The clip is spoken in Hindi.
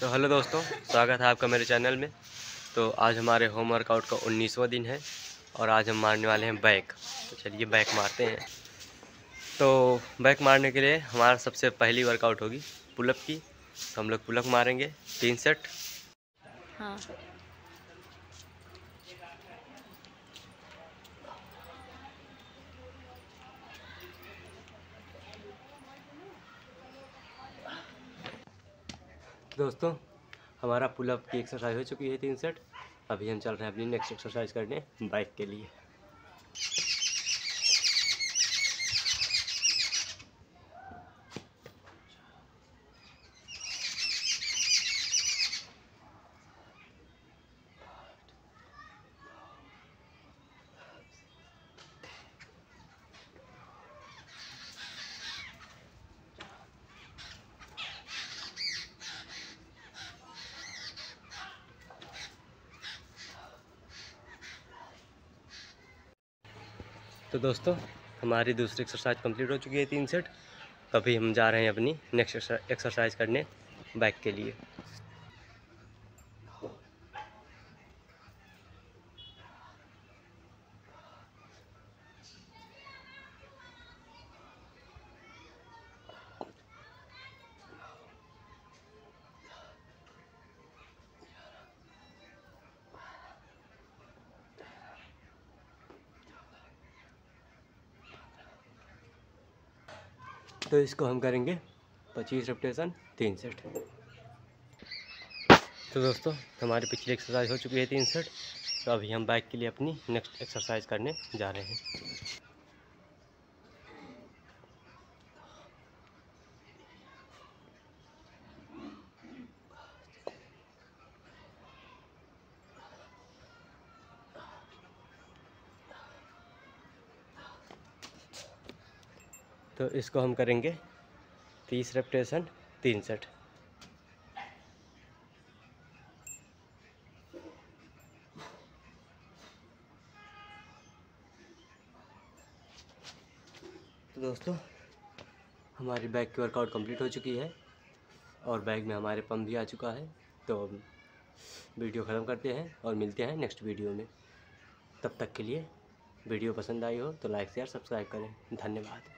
तो हेलो दोस्तों, स्वागत है आपका मेरे चैनल में। तो आज हमारे होम वर्कआउट का 19वां दिन है और आज हम मारने वाले हैं बैक। तो चलिए बैक मारते हैं। तो बैक मारने के लिए हमारा सबसे पहली वर्कआउट होगी पुलअप की। तो हम लोग पुलअप मारेंगे 3 सेट। हाँ। दोस्तों, हमारा पुलअप की एक्सरसाइज हो चुकी है 3 सेट। अभी हम चल रहे हैं अपनी नेक्स्ट एक्सरसाइज करने बाइक के लिए। तो दोस्तों, हमारी दूसरी एक्सरसाइज कंप्लीट हो चुकी है 3 सेट। अभी हम जा रहे हैं अपनी नेक्स्ट एक्सरसाइज करने बैक के लिए। तो इसको हम करेंगे 25 रिपीटेशन 3 सेट। तो दोस्तों, हमारी पिछली एक्सरसाइज हो चुकी है 3 सेट। तो अभी हम बाइक के लिए अपनी नेक्स्ट एक्सरसाइज करने जा रहे हैं। तो इसको हम करेंगे 30 रिपीटेशन 3 सेट। तो दोस्तों, हमारी बैक की वर्कआउट कंप्लीट हो चुकी है और बैक में हमारे पंप भी आ चुका है। तो वीडियो ख़त्म करते हैं और मिलते हैं नेक्स्ट वीडियो में। तब तक के लिए वीडियो पसंद आई हो तो लाइक शेयर सब्सक्राइब करें। धन्यवाद।